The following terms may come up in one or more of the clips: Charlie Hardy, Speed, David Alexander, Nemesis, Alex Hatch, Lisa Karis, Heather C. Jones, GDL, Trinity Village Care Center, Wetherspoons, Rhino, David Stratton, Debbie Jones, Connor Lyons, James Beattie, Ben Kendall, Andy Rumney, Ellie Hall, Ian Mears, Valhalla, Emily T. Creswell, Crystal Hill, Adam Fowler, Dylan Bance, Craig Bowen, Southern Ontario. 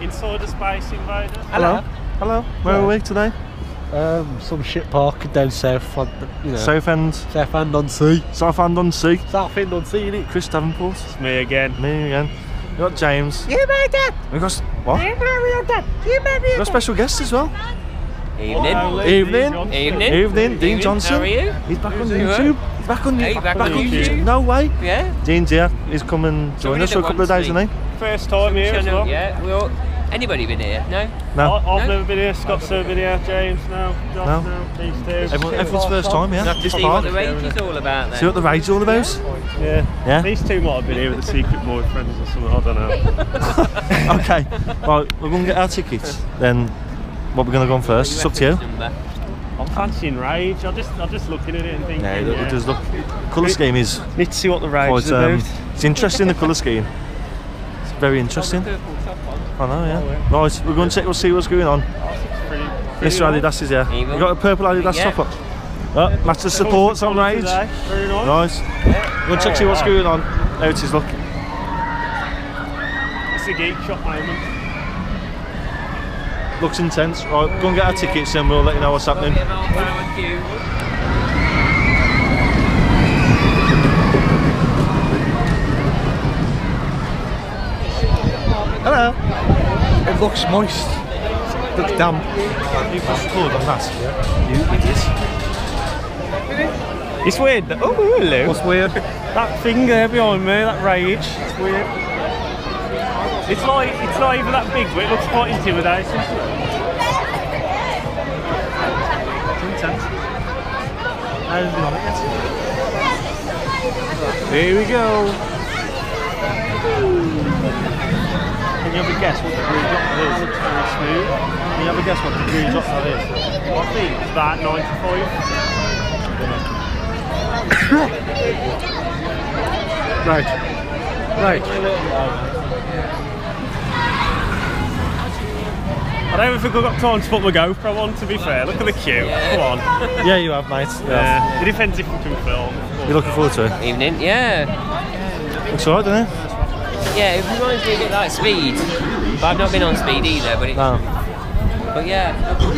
Inside a Space Invader. Hello. Hello. Where are we today? Some shit park down south, you know. Southend on Sea. Southend on Sea. Southend on Sea, innit? Chris Davenport. It's me again. We got James. You made that. We got what? You made that. You made that. We got special guests as well. Evening. Oh, evening. Evening. Evening. Dean Johnson. How are you? He's back on YouTube. He's back on YouTube. No way. Yeah. Dean's here. He's come and joined us for a couple of days, isn't he? First time here as well. Yeah. We all. Anybody been here? No? No. I've never been here, Scott's never been here, James now, Josh now, these two. Everyone's first time, yeah. Just see what the Rage is all about then. See what the Rage is all about? Yeah. These two might have been here with the secret boyfriends or something, I don't know. Okay, right, we're going to get our tickets, then what we're going to go on first, it's up to you. I'm fancying Rage, I'm just looking at it and thinking, yeah. It does look, the colour scheme is... Need to see what the Rage is about. It's interesting, the colour scheme. It's very interesting. I know, yeah. Right, we're going to check, we'll see what's going on. Mr. Adidas is here. You got a purple Adidas top up. Oh, match the supports on Rage. Very nice. Yeah. We'll check, see what's going on. There it is, look. It's a geek shop moment. Looks intense. Right, go and get our tickets and we'll let you know what's happening. Hello. It looks moist. It looks damp. You pushed forward on that. You idiot. It's weird. Oh, hello. What's weird? That thing there behind me, that Rage. It's weird. It's not even that big, but it looks quite intimidating. It's intense. I don't know it yet. Here we go. Can you have a guess what the green dot that is? It's very smooth. Can you have a guess what the green dot that is? I think it's about 95. Right. I don't even think I've got time to put my GoPro on, to be fair. Look at the queue. Come on. Yeah, you have, mate. Yeah. It depends if you can film. You're looking forward to it? Evening, yeah. Looks alright, doesn't it? Yeah, it reminds me a bit like Speed, but I've not been on Speed either, but it's... No. But yeah, I've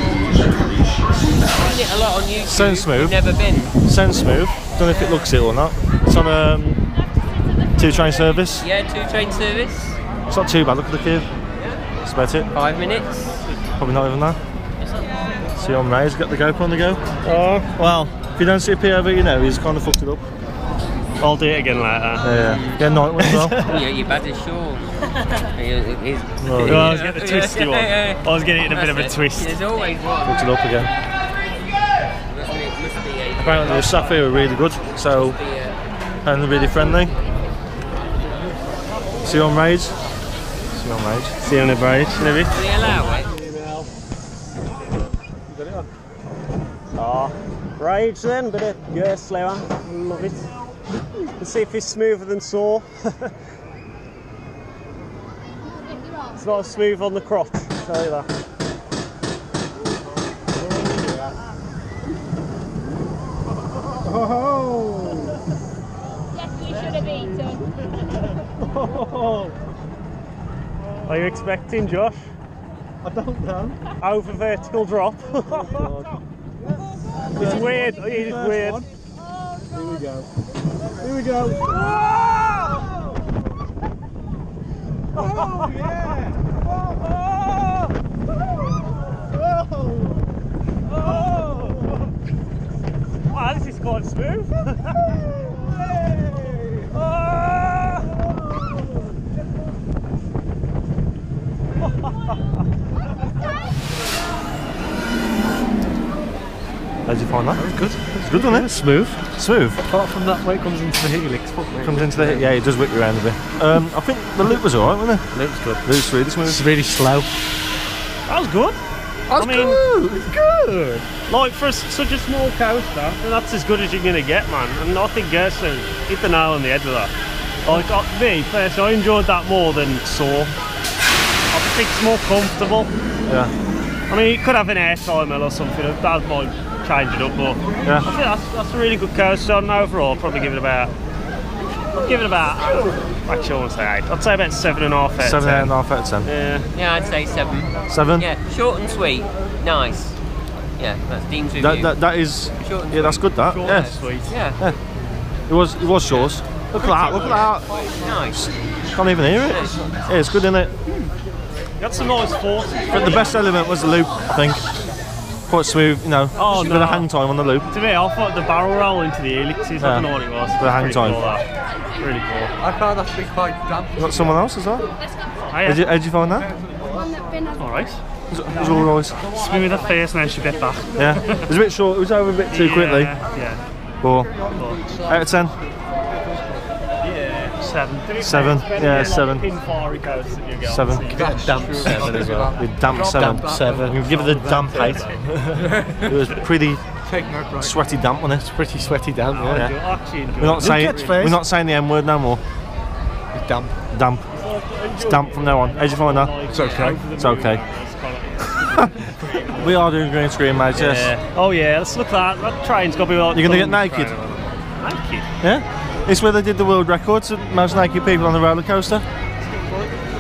seen it a lot on YouTube. Sounds smooth. I've never been. Sounds smooth. Don't know if it looks it or not. It's on a 2 train service. Yeah, 2 train service. It's not too bad, look at the queue. Yeah. That's about it. 5 minutes. Probably not even that. See on Ray's got the GoPro on the go. Oh, well, if you don't see a POV, you know, he's kind of fucked it up. I'll do it again later. Yeah. Get a night one as well. Yeah, you're bad as sure. I was getting the twisty one. I was getting it in a bit of a twist. There's always one. Fucked it up again. Apparently the staff here were really good, so... And really friendly. See you on Rage. See you on Rage. See you on the Rage. See you later. Got it on. Ah, Rage then, bit of gear slower. Love it. Let's see if it's smoother than Saw. It's not as smooth on the crotch, I'll tell you that. Oh! Yes, you should have eaten. Are you expecting, Josh? I don't know. Over vertical drop. It's weird, it is weird. Here we go. Here we go. Whoa! Oh yeah! Whoa! Whoa! Oh! Wow, this is quite smooth. Hey! How'd you find that? That was good. It's good, wasn't it? Smooth. Apart from that way it comes into the helix. Yeah, it does whip you around a bit. I think the loop was alright, wasn't it? The loop was good. The loop was really smooth. It's really slow. That was good. It's good. Like, for such a small coaster, that's as good as you're going to get, man. And I think Gerson hit the nail on the head with that. Like, me, personally, I enjoyed that more than Saw. I think it's more comfortable. Yeah. I mean, it could have an air timer or something. That might change it up, but yeah. I think that's a really good coaster. Overall, I'd probably give it about I'd give it about, actually I wouldn't say 8, I'd say about 7.5 out of 10. 7.5 out of 10. Yeah. Yeah, I'd say 7. 7? Yeah, short and sweet, nice. Yeah, that's Dean's review. That is, short and yeah, that's good that. Short yeah. And sweet. Yeah. Yeah. It was short. Yeah. Look at that. Nice. Can't even hear it. Yeah, it's good, isn't it? That's a nice force. But the best element was the loop, I think. Quite smooth, you know, oh, no. A bit of hang time on the loop. To me, I thought the barrel roll into the helixes, I don't know what it was. The hang time. Cool, really cool. I found that to be quite damp. You got someone else as well? Oh, yeah. How'd you find that? Alright. It was alright. Spin with her face and then she bit back. Yeah. It was a bit short, it was over a bit too quickly. Yeah. 4. Out of 10? Yeah. 7. 7. Yeah, 7. 7. Damp 7 as well. With damp 7. We've given it a damp 8. It was pretty sweaty damp on it. It's pretty sweaty damp. Oh, yeah. We're not saying the M word no more. It's damp. Damp. It's damp from now on. How'd you find that? It's okay. It's okay. We are doing green screen, mate. Yeah. Yes. Oh yeah. Let's look at that. That train's got to be well. You're gonna get naked. Naked. Yeah. It's where they did the world records. Most naked people on the roller coaster.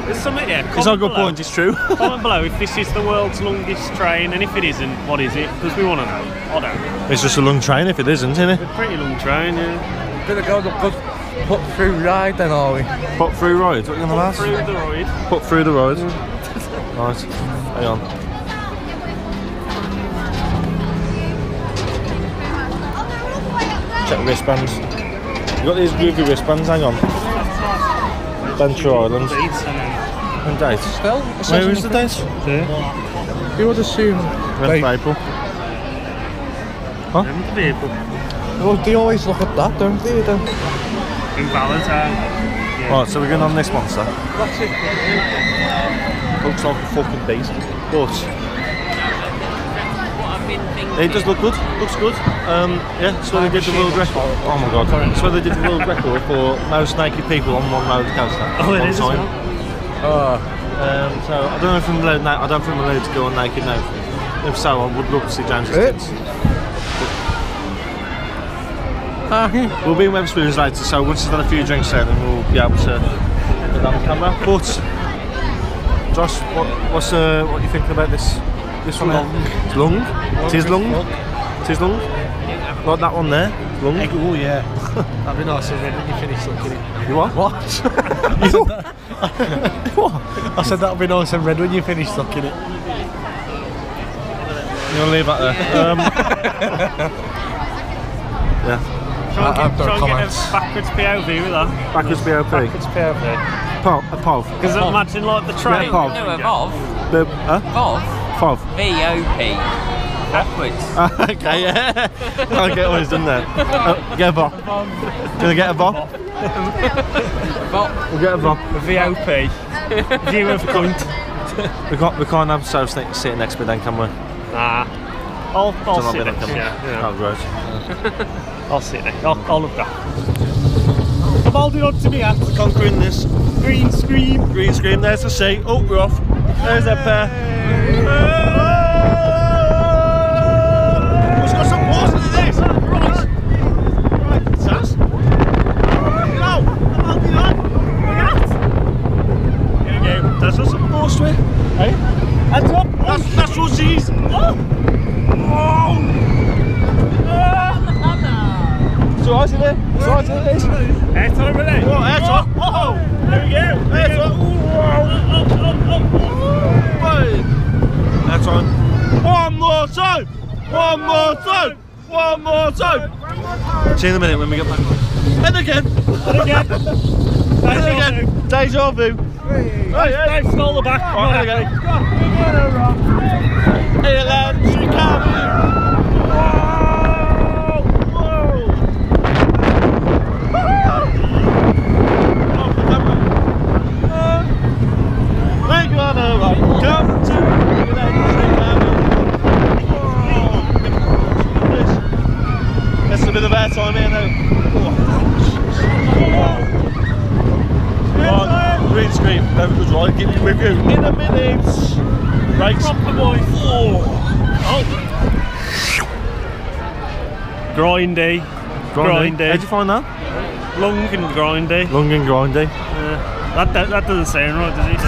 It's not a good point, it's true. Comment below if this is the world's longest train, and if it isn't, what is it? Because we want to know. I don't know. It's just a long train if it isn't, isn't it? It's a pretty long train, yeah. We're going to go the put-through ride then, are we? Put-through ride? What are you going to last? Put-through the ride. Put-through the ride. Right, hang on. Check wristbands. You've got these groovy wristbands, hang on. Adventure Island. And date. Where is the date? Yeah. You would assume 11th April. Huh? 11th April. Well, they always look at that, don't they? In Valentine. Yeah. Right, so we're going on this one, sir. That's it. Looks like a fucking beast. But it does look good. Looks good. Yeah, so they did the world record. Oh my god. So they did the world record for most naked people on one roller coaster. Oh, it is. Time. Well. So I don't know if I'm allowed. I don't think I'm allowed to go on naked now. If so, I would love to see James's tits. We'll be in Wetherspoons later, so once we've had a few drinks there, then we'll be able to put that on camera. But Josh, what are you thinking about this? This one long. It's long. It is long. It is long. Like that one there. Long. Oh yeah. That'd be nice if you finish looking at it. You what? What? What? I said that'd be nice and red when you finish looking at it. You'll leave that there. Yeah. Try and get a backwards POV with that. Backwards POV. Backwards POV. Pov. Because imagine like the train. Pov. V-O-P. Backwards. Okay, yeah. I get always done there. Get a bop. Gonna get a bop? We'll get a bop. V-O-P. View of point. We can't have Soap sitting next to me then, can we? Nah. I'll sit next to me. Oh, gross. I'll sit next. I'll look back. I'm holding on to me hand for conquering this. Green screen. Green screen. There's the sea. Oh, we're off. There's that pair. We've got some balls into this! Right! Right, Sass! No! I'm holding on! Look at! Here we go. That's some balls to it. Hey? Heads up! That's Rossie's! Oh! Oh! It's alright, isn't it? It's alright, isn't it? Air time, isn't it? Oh, air time! Oh! There we go! Air time! Oh! Oh! Oh! That's on. One more time! One more time! One more time! See you in a minute when we get back. And again! And again! And again! Deja vu! Hey, stole the back! Alright, there we go. Hey, loud! She can't! We're gonna come to... That's a bit of air time here now. Oh. Green screen, very good ride. Give me a review in a minute. Brakes. Oh. Grindy. Grindy. How'd you find that? Long and grindy. Long and grindy. Yeah. That doesn't sound right, does it?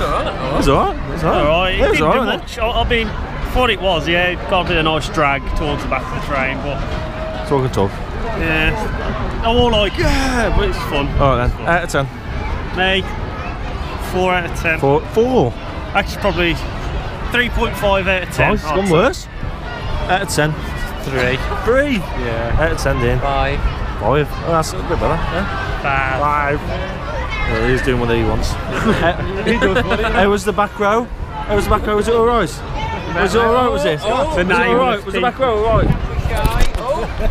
No. It's alright. It's alright. It was alright. It was alright. I mean, for it was, yeah, it got a bit of a nice drag towards the back of the train, but... Talk and talk. Yeah. I'm all like, yeah, but it's fun. Alright then, out of 10. Me, 4 out of 10. 4? Actually, probably 3.5 out of 10. Oh, it's gone worse. Out of 10. 3. Yeah. Out of 10, Dean. 5. Oh, that's a bit better. Yeah. 5. Yeah, he's doing what he wants. He does what he wants. How was the back row? Was it alright? Was it alright, was it? Oh, was it alright? Was the back row alright?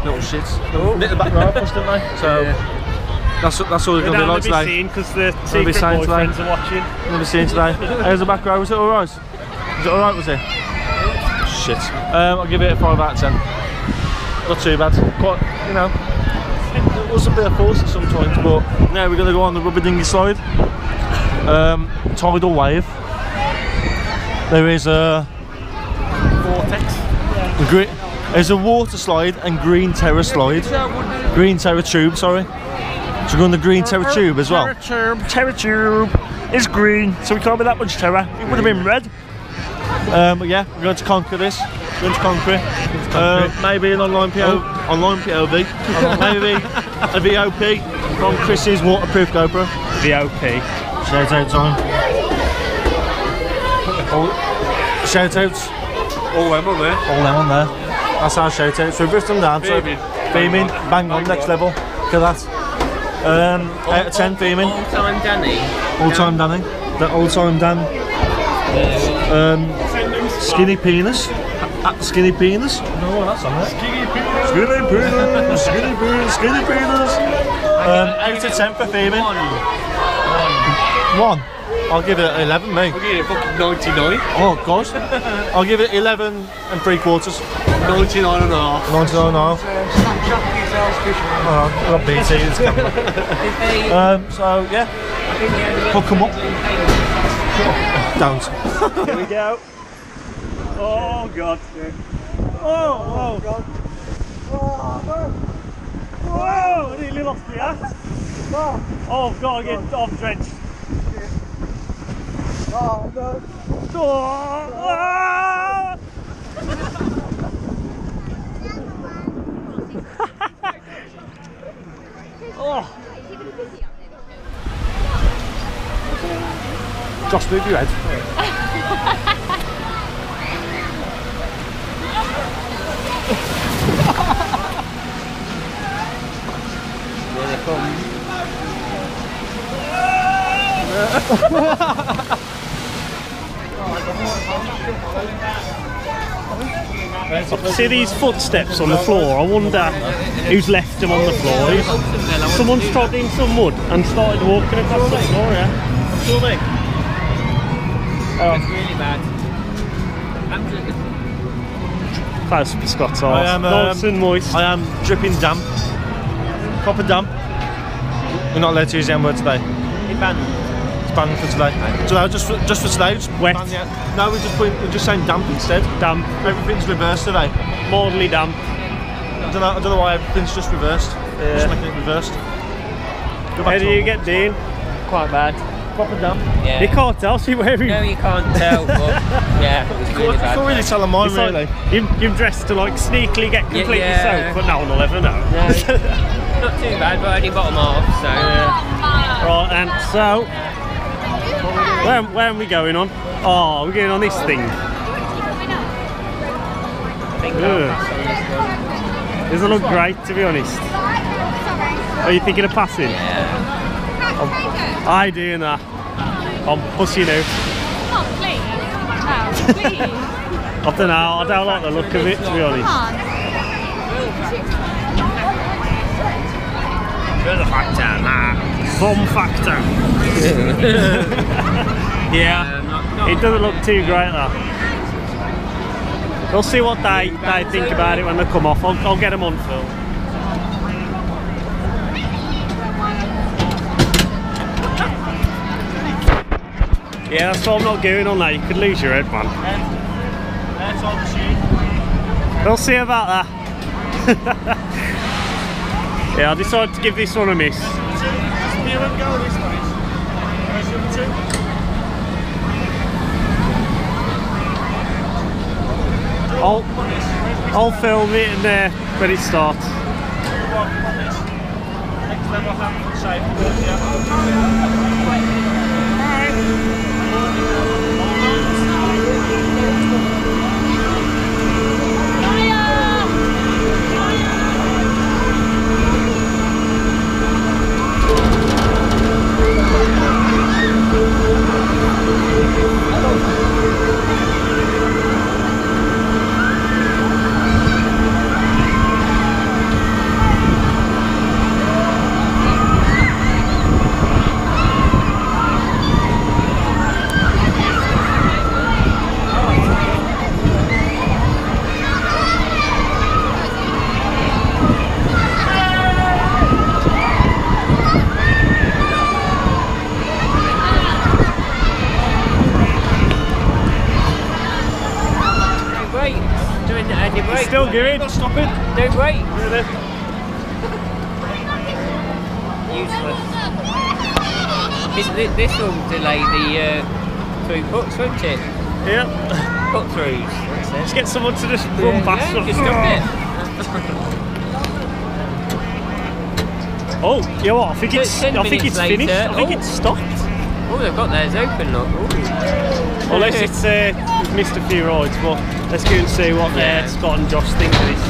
Little shits. Oh. Little back row, didn't they? So... Yeah. That's all they're going to be like today. They're not because the secret boyfriends are watching. They're going to be seen today. How's the back row? Was it alright? Was it alright, was it? Shit. I'll give it a 5 out of 10. Not too bad. Quite, you know, it was a bit of force sometimes, but now we're going to go on the rubber dinghy slide. Tidal wave. There is a... Vortex. There's a water slide and green terror slide. Green terror tube, sorry. So we're on the green terror tube as well. Terror tube is green, so we can't be that much terror. It would have been red. But yeah, we're going to conquer this. We're going to conquer it. Maybe an online POV. Maybe a VOP from Chris's waterproof GoPro. VOP. Shout out time. Shout outs. All them on there. That's our shout out. So we've ripped them down. Beaming. So beaming. Bang on, next level. Look at that. Out of 10 theming. All time Danny. All time Danny. The all time Dan. Skinny penis. At the skinny penis. No, that's on there. Skinny penis. Skinny penis. Skinny penis. Skinny penis. Out of 10 for theming. 1. I'll give it 11, mate. I'll give it fucking 99. Oh, God. I'll give it 11 3/4. 99 1/2. 99 1/2. Oh, I've got BT in this camera. So, yeah. Hook them up. Don't. Here we go. Oh, God. Oh, God. Oh, no. Whoa, I nearly lost the ass. Oh, God, I'm drenched. Oh no! Oh. Oh. Just move your head. Here they come. See these footsteps on the floor, I wonder who's left them on the floor. Someone's trod in some mud and started walking across the floor, yeah. It's really bad. Close to Scott's arse. Nice and moist. I am dripping damp. Proper damp. We're not allowed to use the N-word today. It's banned. Banned for today. So just for today, just wet. No, we're just saying damp instead. Damp. Everything's reversed today. Mildly damp. I don't know why everything's just reversed. Yeah. Just making it reversed. How do you get, Dean? Quite bad. Proper damp. Yeah. You can't tell. See where you. No, you can't tell. But yeah. You can't really tell them mine. It's really. Like, you've dressed to like sneakily get completely soaked, but no one will ever know. No. Not too bad, but only bottom half. So. Yeah. Right, and so. Where are we going on? Oh, we're going on this thing. Ugh. Doesn't look great, to be honest. Are you thinking of passing? Yeah. I'm doing that. I'm pushing out. Oh, please. I don't know, I don't like the look of it, to be honest. You're the factor, bomb factor. Yeah, it doesn't look too great though. We'll see what they think about it when they come off. I'll get them on film. Yeah, that's what I'm not going on there. You could lose your head, man. We'll see about that. Yeah, I decided to give this one a miss. I'll film it and when it starts. This will delay the throughputs, won't it? Yep. Put throughs. Let's get someone to just run past them. Oh, you know what? I think it's finished. I think it's stopped. Oh, they've got theirs open, look. Ooh. Unless it's we've missed a few rides, but let's go and see what Scott and Josh think of this.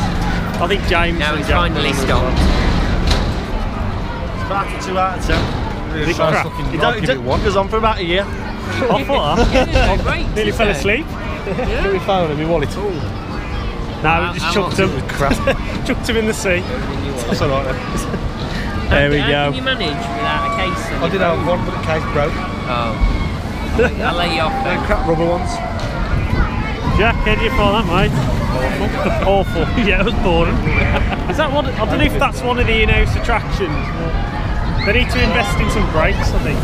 I think James. Now it's finally stopped. It's about a 2 out of 10. It goes on for about a year. I thought that. Nearly fell asleep. Yeah. We found him, we wallet. No, we just chucked him. Chucked him in the sea. That's alright then. There we go. How did you manage without a case? I did have one, but the case broke. Oh. I'll let you off there. Crap rubber ones. Jack, how do you find that, mate? Awful. Awful. Yeah, it was boring. Is that one? I don't know if that's one of the in-house attractions. They need to invest in some brakes, I think.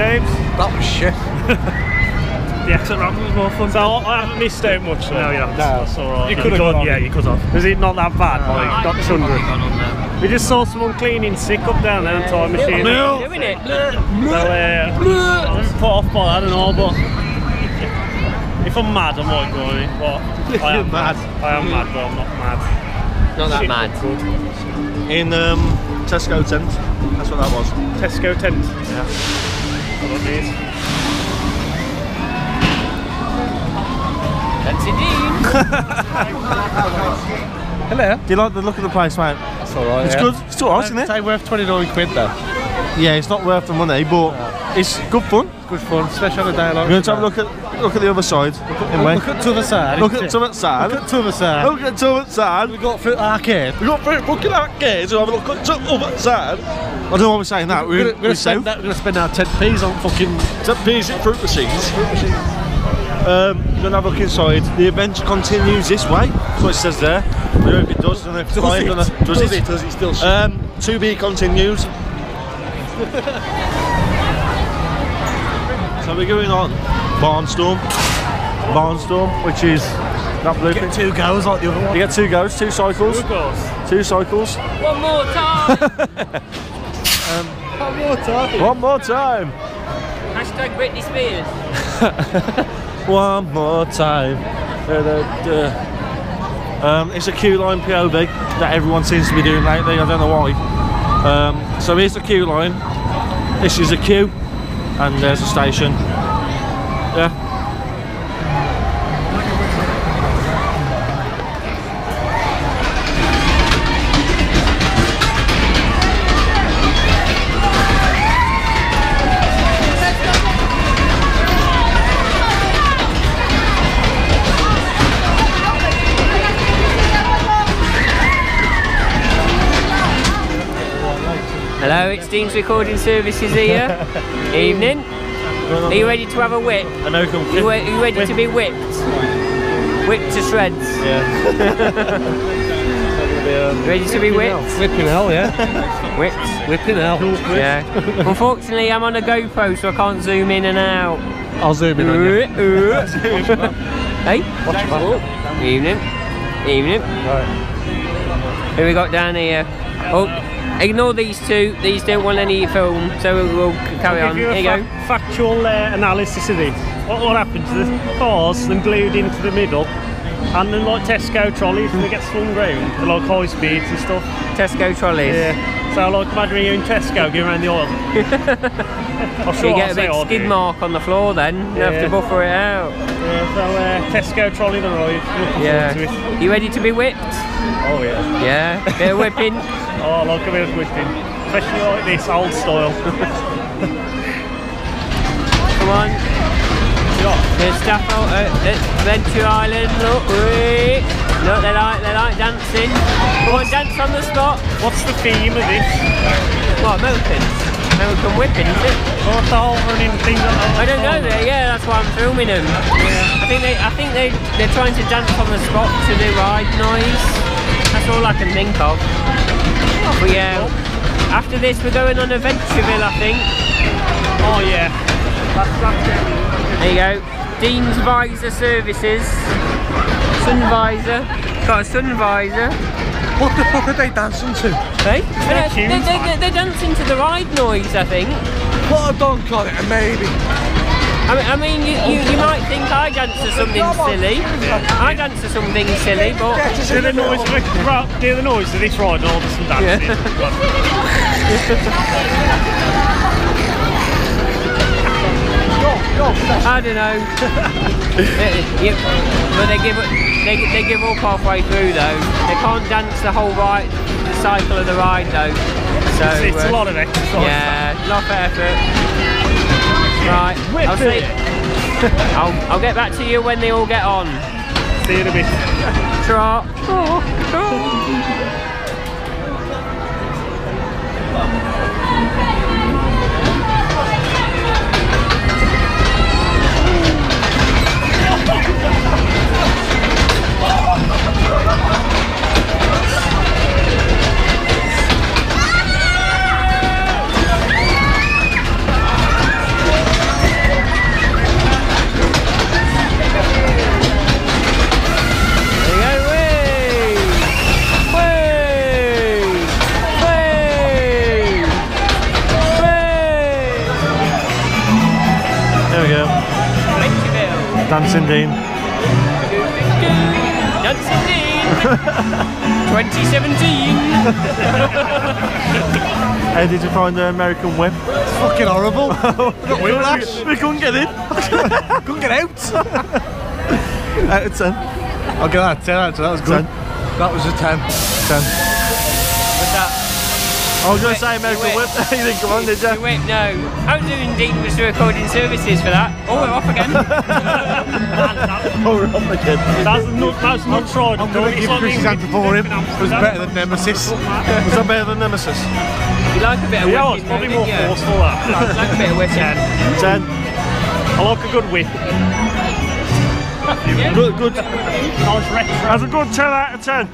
James? That was shit. The exit ramp was more fun. So I haven't missed out much though. No, you haven't. No. That's alright. You could have gone. Yeah, you could have. Is it not that bad? No, like, got 100. We just saw someone cleaning sick up down there on Time Machine. No! Doing it! I was put off by that and all, but if I'm mad, I might go on it. But I am mad. I am mad, but I'm not mad. Not that shit mad. In Tesco tent. That's what that was. Tesco tent. Yeah. Dancing Dean. Hello. Do you like the look of the place, mate? That's alright. It's good. It's alright, isn't it? It's only worth £29 though. Yeah, it's not worth the money, but it's good fun. It's good fun, especially on a day like. We're going to have a look at the other side. Look at the other side. Look at the other side. Look at the other side. Look at the other side. We got through arcade. We got through fucking arcade. So have a look at the other side. I don't know why we're saying that. We're going to spend our 10p's on fucking 10p's in fruit machines. We're going to have a look inside. The adventure continues this way. That's what it says there. I don't know if it does. I don't know if it's flying. Does it still shoot? 2B continues. So we're going on Barnstorm, which is that blue thing. Two goes like the other one. You get two goes, two cycles. Two cycles. One more time. One more time. One more time. Hashtag Britney Spears. One more time. It's a queue line POV that everyone seems to be doing lately. I don't know why. So here's the queue line. This is a queue, and there's a station. Hello, it's Dean's Recording Services here. Evening. Are you ready to have a whip? An oakum whip. Are you ready to be whipped? Whipped to shreds. Yeah. Ready to be whipped? Whipping hell, yeah. Whipped. Whipping hell. Yeah. Unfortunately, I'm on a GoPro, so I can't zoom in and out. I'll zoom in on you. Hey? Watch your back. Evening. Evening. Right. Who we got down here? Oh, ignore these don't want any film, so we'll carry on. Here you go. Factual analysis of this. What happened to the cars, then glued into the middle, and then like Tesco trolleys, and they get slung round to like high speeds and stuff. Tesco trolleys? Yeah. So like imagine you're in Tesco going around the oil. Sure you get a big skid mark on the floor then, you have to buffer it out. Yeah, so Tesco trolley the ride. Yeah. You ready to be whipped? Oh yeah. Yeah, bit of whipping. Oh, like a bit of whipping. Especially like this, old style. Come on. There's stuff out at Adventure Island, look, look, they like dancing. Go on, dance on the spot. What's the theme of this? What, American whipping, is it? Or the whole running thing? I don't know, yeah, that's why I'm filming them. Yeah. I think they're trying to dance on the spot to the ride noise. That's all I can think of. But yeah, after this we're going on Adventureville, I think. Oh yeah, that's it. There you go, Dean's Visor Services, sun visor, got a sun visor. What the fuck are they dancing to? Hey? They're dancing to the ride noise, I think. What, I don't got it, maybe. I mean, you might think I dance to something silly. I dance to something silly, but... Hear the noise of this ride and all of some dancing. Yeah. I don't know. But they give up halfway through though. They can't dance the whole cycle of the ride though. So it's a lot of exercise. Yeah, lot of effort. Right, I'll see. I'll get back to you when they all get on. See you in a bit. Trot. Dancing Dean. Dancing Dean 2017. How did you find the American whip? It's fucking horrible. We couldn't get in. Couldn't get out. Out of 10. I'll give that a 10 actually, that was good. 10. That was a 10. 10. What's that? I was going to say American whip. You didn't come on, did you? Whip, no. I was doing Dean was recording services for that. Oh, we're off again. Oh, we're off again. That's not tried. I'm going to give Chris Davenport him. It was better than Nemesis. Was that better than Nemesis? You like a bit of whip. Yeah, it's probably more forceful that. You like a bit of whip. 10. 10. I like a good whip. Good. That's a good 10 out of 10.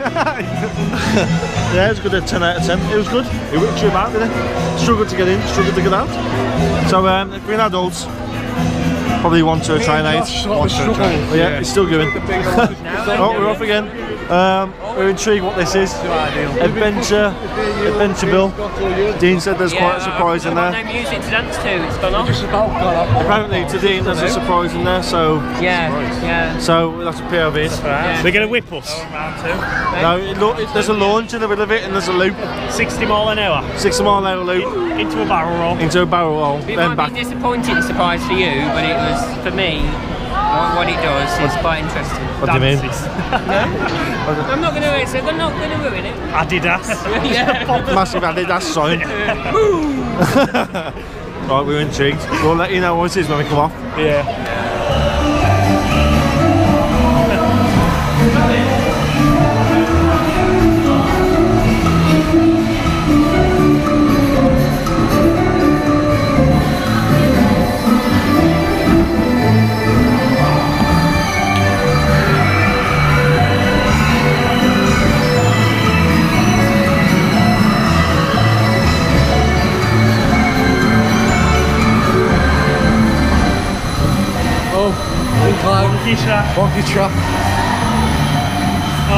Yeah, it was good at 10 out of 10. It was good. It whipped you about, didn't it? Struggled to get in, struggled to get out. So, if we're an adult, probably 1 to a try 8. Yeah, it's still going. Oh, we're off again. We're intrigued what this is. Adventureville. Dean said there's quite a surprise in there. No music to dance to, it's gone off. Apparently to Dean there's a surprise in there, so... Yeah. So that's a POV. Yeah. They're going to whip us. No, there's a launch in the middle of it and there's a loop. 60 mile an hour. 60 mile an hour loop. Into a barrel roll. Into a barrel roll. It then might back. Be a disappointing surprise for you, but it was, for me, what it does is quite interesting. What do you mean? No? I'm not going to ruin it, so I'm not going to ruin it. Adidas. Yeah. Massive Adidas sign. Right, we're intrigued. We'll let you know what it is when we come off. Yeah. Wonky trap. Oh!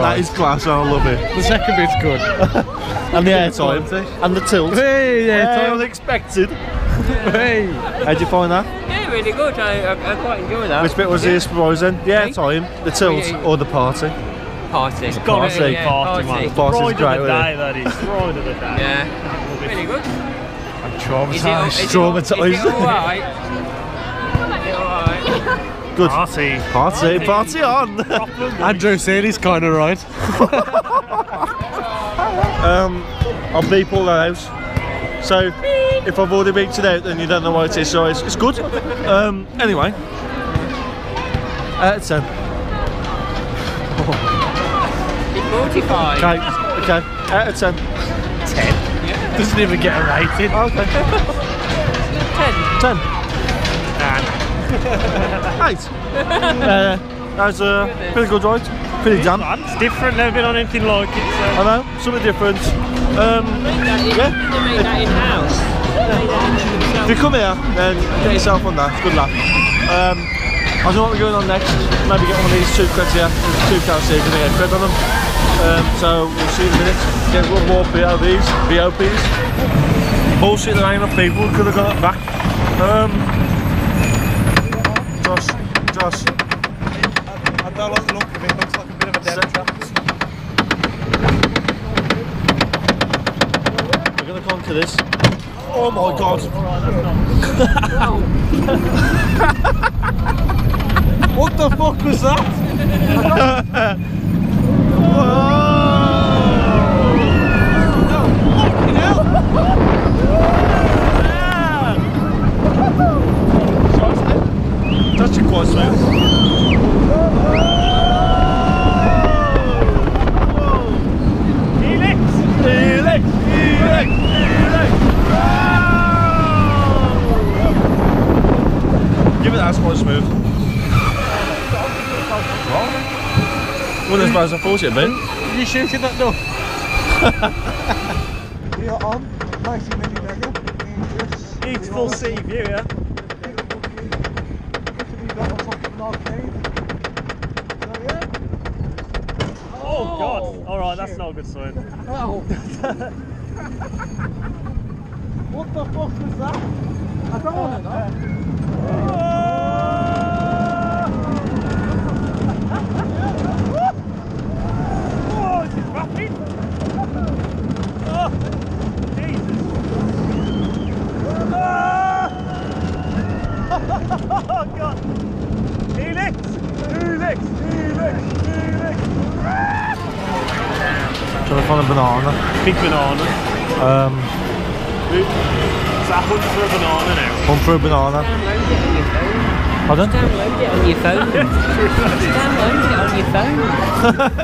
That is class, I love it. The second bit's good. And the air time. And the tilt. Hey, air time was expected. Hey. How'd you find that? Yeah, really good. I quite enjoyed that. Which bit was the surprise then? The air time, the tilt, or the party? Party. It's got to be party, man. The party's great, isn't it? That is. Pride of the day. Yeah. Really good. I'm traumatised. Is it alright? Is it alright? Good. Party on! Andrew said he's kind of right. I'll beep all that out. So, if I've already beeped it out, then you don't know what it is, so it's good. Anyway. It's 10. Oh. 45. Okay. Out of 10. 10? Yeah. Doesn't even get a rating. Okay. 10. 10. Right. That was a pretty good ride. Pretty damn. It's different, never been on anything like it. So. I know, something different. They made that in house. If you come here, then get yourself on that. It's a good laugh. I don't know what we're going on next. Maybe get one of these two creds here. There's two cars here, because they get a cred on them. So we'll see in a minute. Get one more PLVs, VOPs. Bullshit, there ain't enough people, could have gone back. Josh. I don't like the look of it, looks like a bit of a dead trap. We're going to come to this. Oh my god! Right, what the fuck was that? Quite smooth. Helix! Give it that, it's quite smooth. Wasn't as bad as I thought it'd been. Are you shooting that door? We are on 90 minutes. Beautiful sea view, yeah. Oh god! Alright, that's not a good sign. Oh. What the fuck was that? I don't want to know. Oh, is it rapid? Oh, Jesus. Oh god! Helix! Trying to find a banana. Big banana. So I hunt for a banana now. Hunt for a banana. Pardon? Download it on your phone.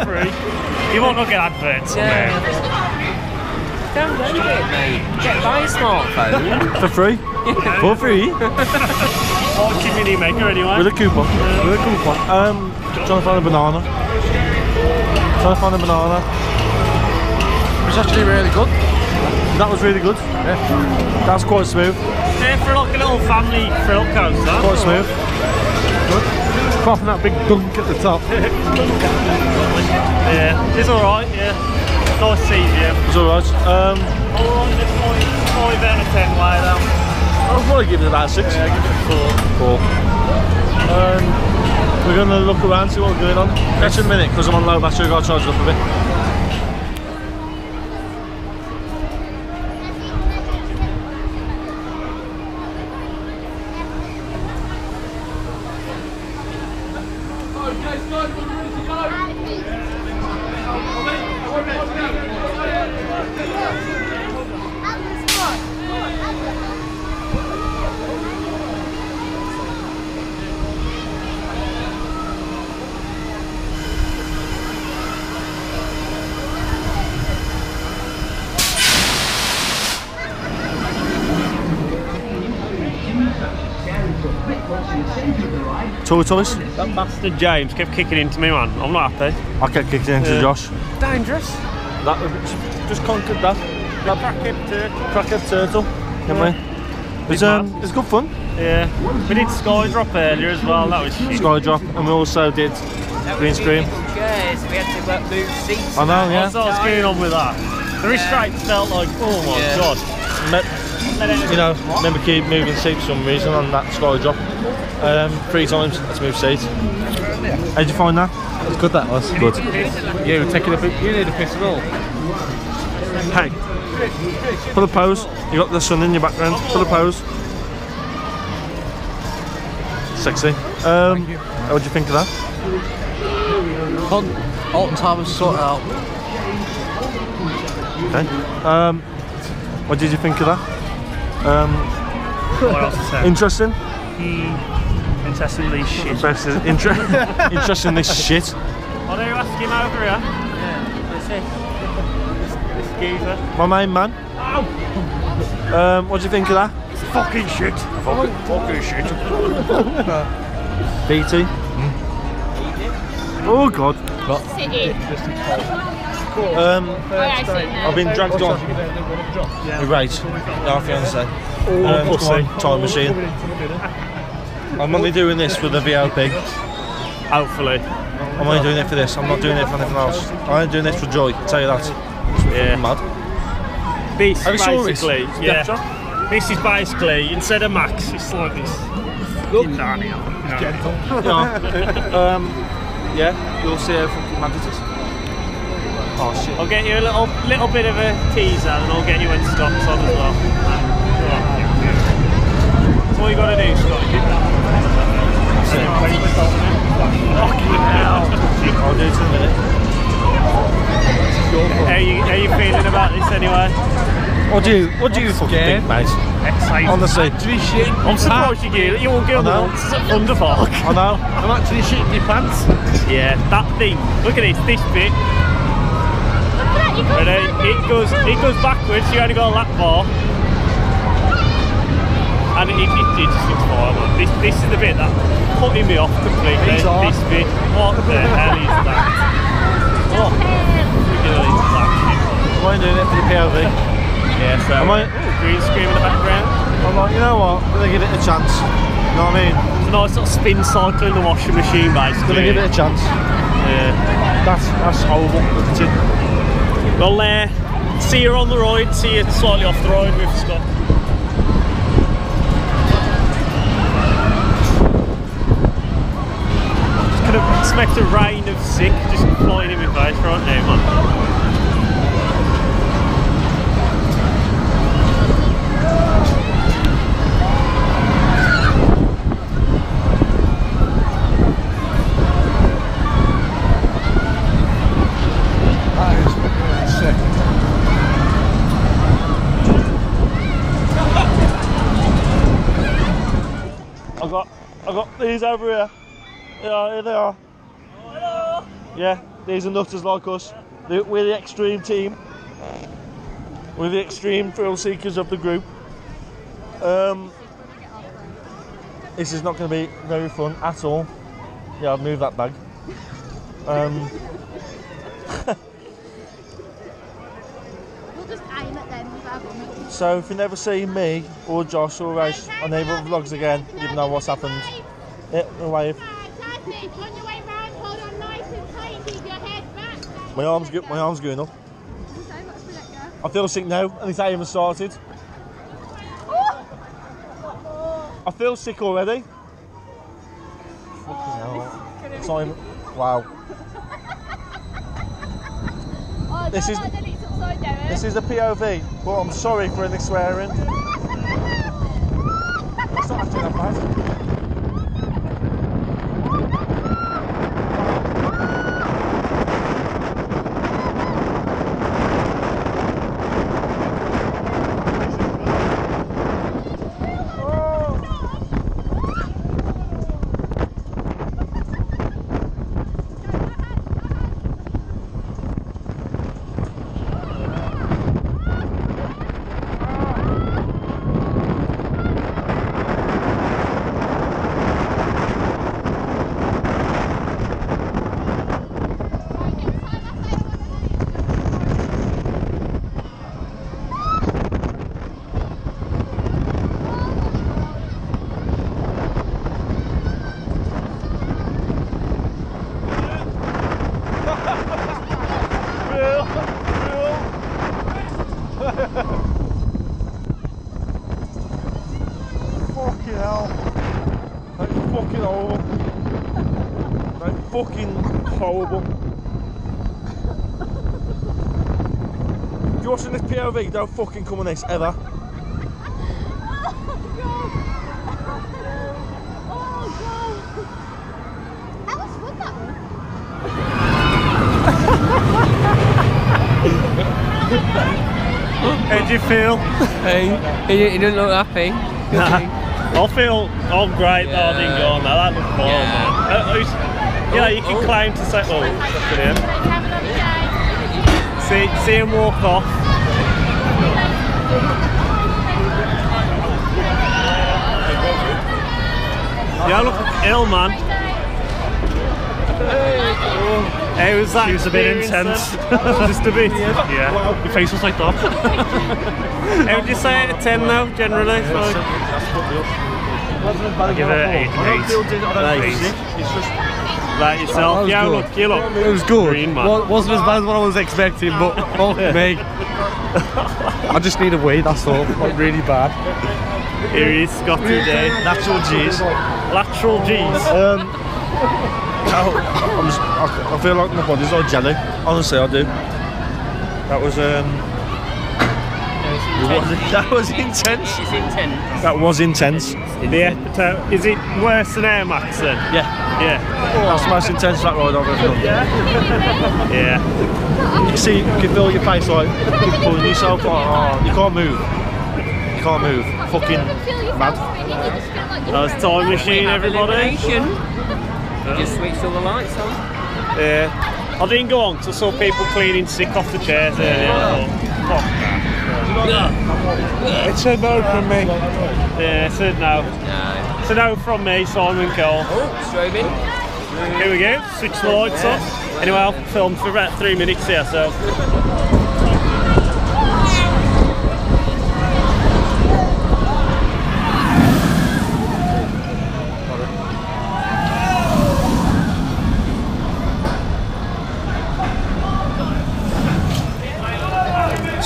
Free. You won't look at adverts on there. Download it, mate. Get by a smartphone. For free? For free? Or community maker anyway. With a coupon. Trying to find a banana. It was actually really good. That was really good. Yeah. That's quite smooth. Yeah, for like a little family thrill coaster. Quite smooth. Good. Apart from that big dunk at the top. Yeah. It's alright, yeah. Nice seat, yeah. It's alright. Alright, it's 5 out of 10 way though. I'll probably give it about 6. Yeah, give it a 4. We're we're going to look around, see what's going on. Catch in a minute, because I'm on low battery, I've got to charge it up a bit. That bastard James kept kicking into me, man. I'm not happy. I kept kicking into Josh. Dangerous. That was just conquered that. Crackhead turtle. Yeah. It's good fun. Yeah. We did Skydrop earlier as well. That was shit. Skydrop, and we also did green screen. We had to move seats. I know. Yeah. What's going on with that? The restraints felt like, oh my god. You know, remember keep moving seats for some reason on that Skydrop. 3 times, let's move seats. How did you find that? It's good that was. Good. Yeah, we're taking a bit, you need a piss at all. Hey, for the pose, you got the sun in your background, for the pose. Sexy. What do you think of that? Alton Towers sorted out. Okay. What did you think of that? What else to say? Interesting. Interestingly shit. Interestingly shit. What are you asking over here? Yeah, that's it. My main man. Ow. What do you think of that? It's fucking shit. Fucking shit. BT. Oh god. I've been dragged on with Rage, our fiancée, time machine. I'm only doing this for the VIP. Hopefully. I'm only doing it for this, I'm not doing it for anything else. I ain't doing this for joy, I'll tell you that. Yeah. Mad. This basically, yeah. This is basically, instead of Max, it's like this. Look. Yeah, you'll see how fucking mad it is. Oh, shit. I'll get you a little bit of a teaser, and I'll get you when Scott's on as well. That's all you gotta do, Scott. Fucking hell! I'll do it in a minute. How you feeling about this anyway? What do you fucking think, mate? Exciting. Honestly, I'm surprised you won't go once at Thunder Park. I know. I'm actually shitting your pants. Yeah, that thing. Look at it. This bit. But it goes backwards, you only got a lap bar. And it just looks horrible. This is the bit that putting me off completely. This bit. What the hell is that? What? Am I doing it for the POV? Yeah, so green screen in the background. I'm like, you know what? I'm gonna give it a chance. You know what I mean? It's a nice sort of spin cycle in the washing machine, mate. Gonna give it a chance. Yeah. That's horrible. Well, see you on the road, see you slightly off the road with Scott. Just kind of expect a rain of sick, just flying in my face right now, man. That is I got these over here. Yeah, here they are. Hello. Yeah, these are nutters like us. We're the extreme team. We're the extreme thrill seekers of the group. This is not going to be very fun at all. Yeah, I've moved that bag. So if you never see me or Josh or Rage on any other vlogs again, you know what's happened. Hit the wave. My arm's going up. I feel sick now, and it's not even started. I feel sick already. Fucking hell. It's not even. Wow. Oh, this is. This is a POV, but I'm sorry for any swearing. It's not actually that bad. Fucking horrible. If you're watching this POV, don't fucking come on this ever. Oh god! How much was that one? How did you feel? Hey, you don't look happy. I feel all great though. I didn't go on that. That looked boring. Yeah. Yeah, you can climb to say, oh, look at him. See him walk off. Yeah, look ill, man. Hey, was that? He was a bit intense. Just a bit. Yeah. Wow. Your face was like that. How would you say it? 10 now, generally? I give it 8. Like yourself, oh, yeah, look, you look. It was good. Green, man. Well, wasn't as bad as what I was expecting, but fuck me. I just need a wee, that's all. Like, really bad. Here he is, Scotty Day. Natural G's. Lateral G's. I feel like my body's all jelly. Honestly, I do. That was that was intense. It's intense. That was intense. The is it worse than Air Max then? Yeah. Yeah. That's the most intense flat ride I've ever done. Yeah. Yeah. You see, you can feel your face like pulling yourself. Oh, you can't move. You can't move. Fucking mad. That's time machine, everybody. Just switched all the lights on. Yeah. I didn't go on because I saw people cleaning sick off the chairs earlier. Oh. It's a no from me. Yeah, it's a no. No. It's a no from me, Simon Cole. Oh, straight in. Here we go, switch the lights off. Anyway, I'll film for about 3 minutes here, so.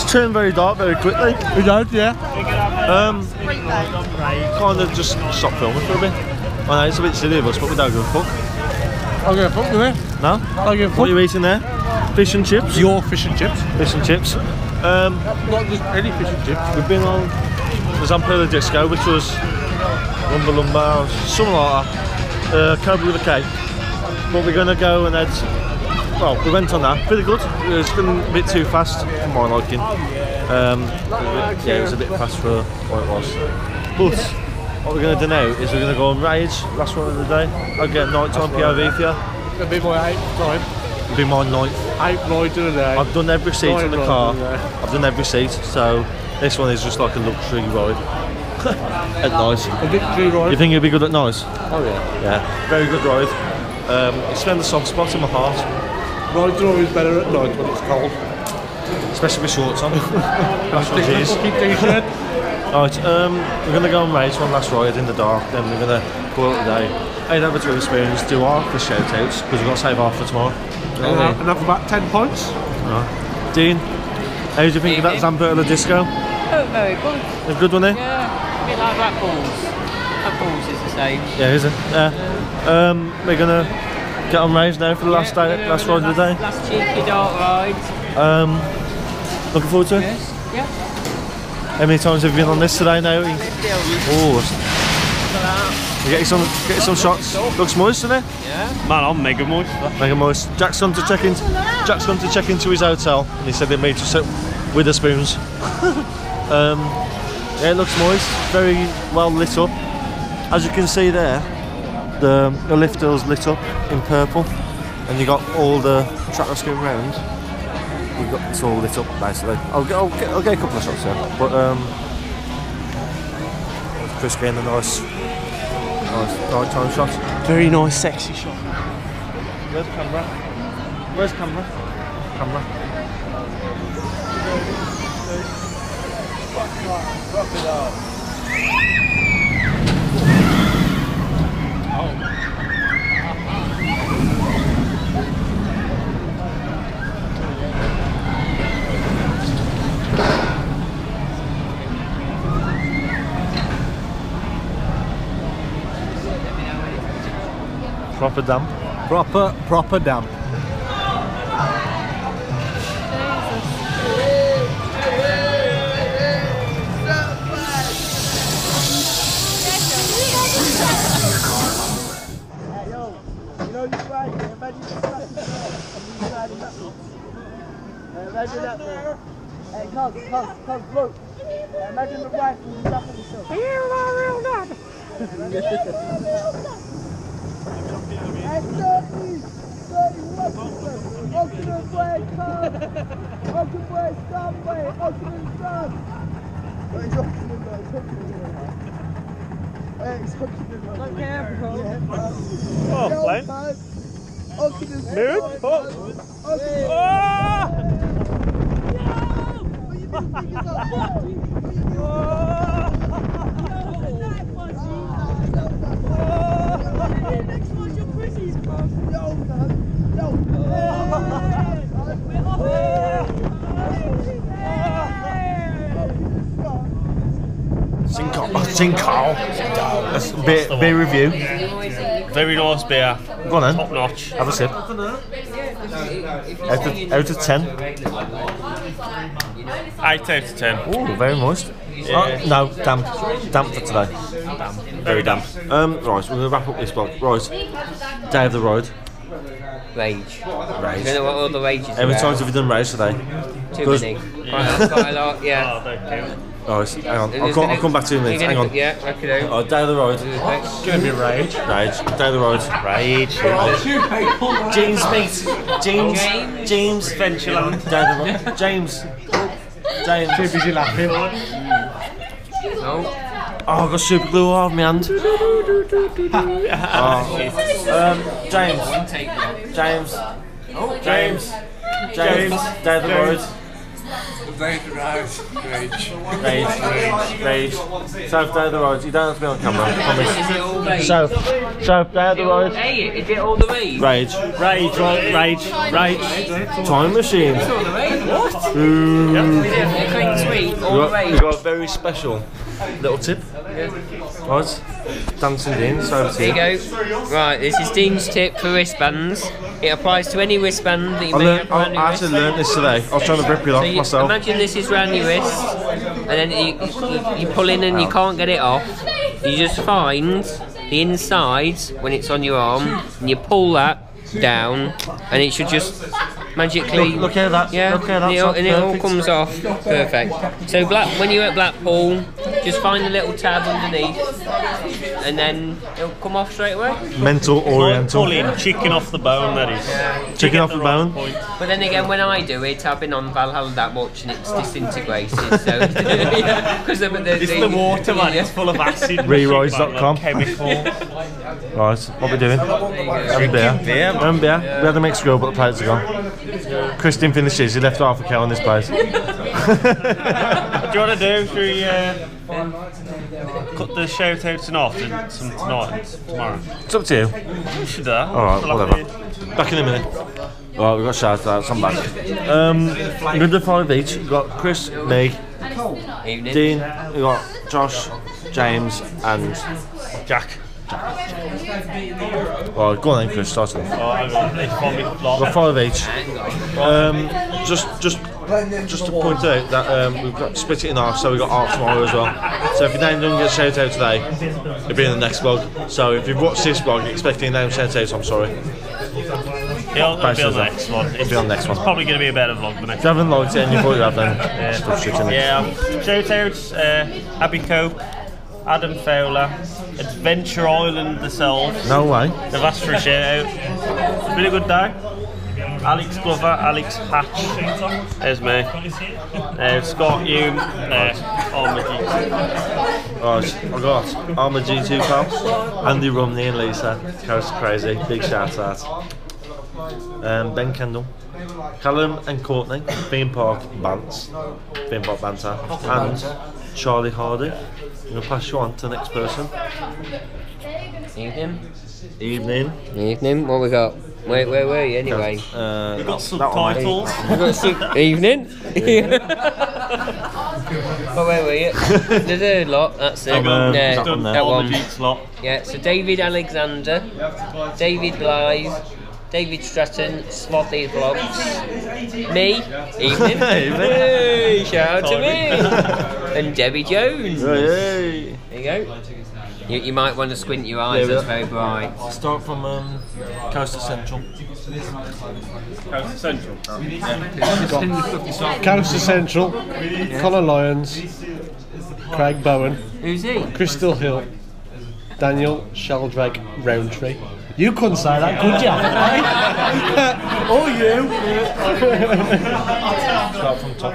Turned very dark very quickly. We did, yeah. Kind of just stop filming for a bit. I know it's a bit silly of us, but we don't give a fuck. I don't give a fuck, do we? No? I don't give a fuck. What are you eating there? Fish and chips? Your fish and chips. Fish and chips. Not just any fish and chips. We've been on the Zampella Disco, which was Lumba Lumba, something like that. Cobra with a cake. But we're going to go and head. Well, we went on that, pretty good. It was a bit too fast for my liking. Yeah, it was a bit fast for what it was. But what we're going to do now is we're going to go on Rage, last one of the day. I'll get a night time POV for you. It'll be my 8th time. It'll be my 9th ride of the day. I've done every seat in the car. I've done every seat, so this one is just like a luxury ride. At night. A victory ride. You think it'll be good at night? Oh yeah. Yeah, very good ride. It's found the soft spot in my heart. Rides are always better at night when it's cold. Especially with shorts on. Alright, we're going to go on Rage, one last ride in the dark, then we're going to call it a day. I'd have a good experience, do half the shout-outs, because we've got to save half for tomorrow. And have about 10 points. Right. Dean, how do you think of that Zamperla Disco? Oh, very good. A good one, eh? Yeah, a bit like Blackpool's. Blackpool's is the same. Yeah, is it? We're going to Get on Rage now for the last ride of the day. Last cheeky dark ride. Looking forward to it? Yes. Yeah. How many times have you been on this today now? Oh, you getting some shots. Looks moist, isn't it? Yeah. Man, I'm mega moist. Mega moist. Jack's gone to check in. Jack's gone to check into his hotel, and he said they made you sit with the spoons. Yeah, it looks moist. Very well lit up. As you can see there, the lift door's lit up in purple, and you got all the trackers going round. We've got this all lit up nicely. I'll get a couple of shots here, but Chris getting a nice nighttime shot. Very nice, sexy shot. Where's the camera? Where's the camera? Proper damp. Proper damp. Imagine that, man. Hey, cuz, look. Imagine the wife who's up in the show. You are real dad. At 31, Oakland Way, come! Oakland Way, Subway, Oakland Sub! Hey, it's Oakland Way, it's Oakland Way. Hey, it's Oakland Way. Oh, plane. Oakland Way. Move! Oh! Sinkhole. That's beer review. Very nice beer. Go on then. Top notch. Have a sip. Out of 10. 8 out of 10. Ooh, very moist. Yeah. Oh, no, damp for today. Damp. Very damp. Right, we're gonna wrap up this vlog. Right, day of the road. Rage. I don't know what all the rages are. How many times have you done Rage today? Too many. Quite a lot. Yeah. Oh, don't hang on. I'll come back to you in a minute. Hang on. Yeah, okay. Oh, day of the road. It's gonna be Rage. Rage. Day of the road. Rage. James Beattie. James. Adventure Island. Day of the road. James. Too busy laughing. No. Oh, I've got super glue on my hand. Oh. James. Day of the road. Rage. South, day of the road. You don't have to be on camera. Promise. South, day of the road. Is it all the rage? Rage. Time machine. It's all the rage. What? We've got a very special little tip. Right. Dancing Dean. So there you go. Right. This is Dean's tip for wristbands. It applies to any wristband that you may have around your wrist. I actually learned this today. I was trying to rip it off myself. Imagine this is round your wrist, and then you pull in and you can't get it off. You just find the inside when it's on your arm, and you pull that down, and it should just magically. Look at that. Yeah. Look at that. And it all comes off. Perfect. So when you're at Blackpool, just find the little tab underneath. And then it'll come off straight away. Mental oriental. Pulling chicken off the bone, that is. Yeah. Chicken off the bone. Point. But then again, when I do it, I've been on Valhalla that much and it's disintegrated. So yeah, it's the water, man. It's full of acid. Reroy's.com. Chemical. Right, what are we doing? Having beer. We had a mixed grill, but the plates are gone. Chris didn't finish his. He left half a cow on this place. Do you want to do? Should we cut the shout outs and off and some tonight and tomorrow? It's up to you. You should do. Alright, whatever. Back in a minute. Alright, we've got shout outs, I'm back. We're going to 5 each. We've got Chris, me, Dean, we've got Josh, James and Jack. Well, go on then, Chris, start off. Got 5 each. Just to point out that we've got split it in half, so we've got half tomorrow as well. So if your name doesn't get shout out today, it'll be in the next vlog. So if you've watched this vlog, expecting your name shout out, I'm sorry. It'll be on the next one. It'll be on the next one. It's probably going to be a better vlog than next. If you haven't liked it and you thought you have, then shout outs, Abby Cope, Adam Fowler, Adventure Island themselves. No way. They've asked for a shout out. It's been a good day. Alex Glover, Alex Hatch, there's me. Scott Hume, Armagee. Right, I got Armagee 2 pals, Andy Rumney and Lisa, Karis Crazy, big shout out. Ben Kendall, Callum and Courtney, Theme Park Bants, Theme Park Banter, and Charlie Hardy. I'm going to pass you on to the next person. Evening. Evening. Evening, what we got? Wait, where were you anyway? We've got subtitles. We've got some evening. But where were you? The third lot, that's it. That one. Lot. Yeah, so David Alexander, David Blythe, David Stratton, Slothy Vlogs, me, evening. Hey, shout out to me. And Debbie Jones. Hey. There you go. You might want to squint your eyes, that's very bright. I'll start from Coastal Central. Coastal Central. Coastal Central, Connor Lyons, Craig Bowen. Who's he? Crystal Hill, Daniel Sheldrake Roundtree. You couldn't say that, could you? Or you. Start from top.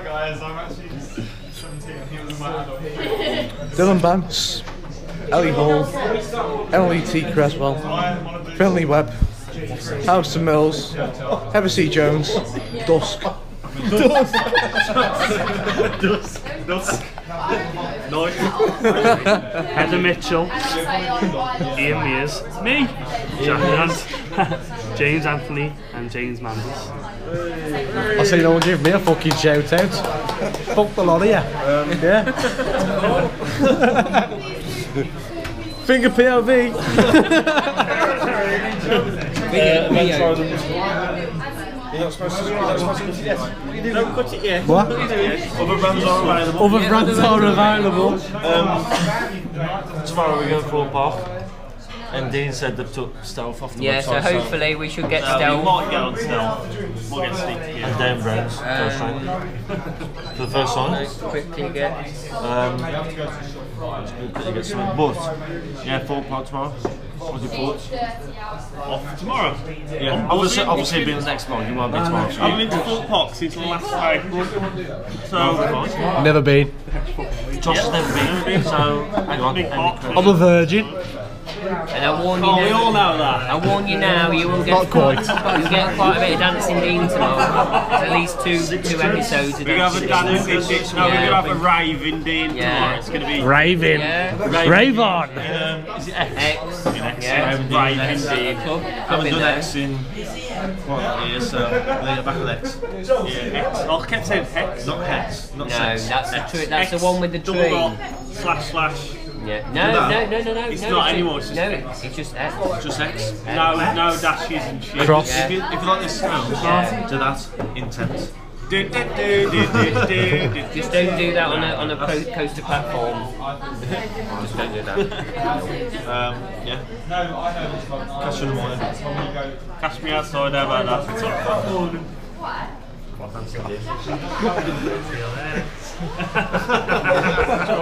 Dylan Bance. Ellie Hall, Emily T. Creswell, Finley Webb, House and Mills, Heather C. Jones, Dusk. Dusk. No. Heather Mitchell, Ian Mears, me, James Anthony, and James Manders. I say no one give me a fucking shout out. Fuck the lot of you. Yeah. Finger POV. Don't cut it yet. What? Other brands are available. Tomorrow we're going to Thorpe Park. And Dean said they've took Stealth off the website. Yeah, so hopefully we should get Stealth. We might get on Stealth. We'll get Sneaky here. And Dan Browns, for the first time. Quickly get. Quickly get something. But, yeah, Thorpe Park tomorrow. What's your thoughts? Off tomorrow? Yeah, obviously being the next one, you won't be tomorrow. I've been to Thorpe Park since last night. So, never been. Josh has never been, so hang on. I'm a virgin. And I warn you now. We all know that. I warn you now. You will get quite a bit of Dancing Dean tomorrow. At least two episodes of Dancing Dean. We're gonna have a raving Dean tomorrow. It's gonna be raving. Yeah. Rave on. Is it X? Raving Dean. Haven't done X in quite years, so they're back on X. Yeah, X. I kept saying X, not Hex. No, that's the one with the tree. // Yeah. No. It's not anymore, it's just X. It's just X. Just X. No dashes and shit. Cross. Yeah. If you like this sound, do that intense. Just don't do that on a coaster platform. Just don't do that. Catch you in the morning. Catch me outside, how about that? What?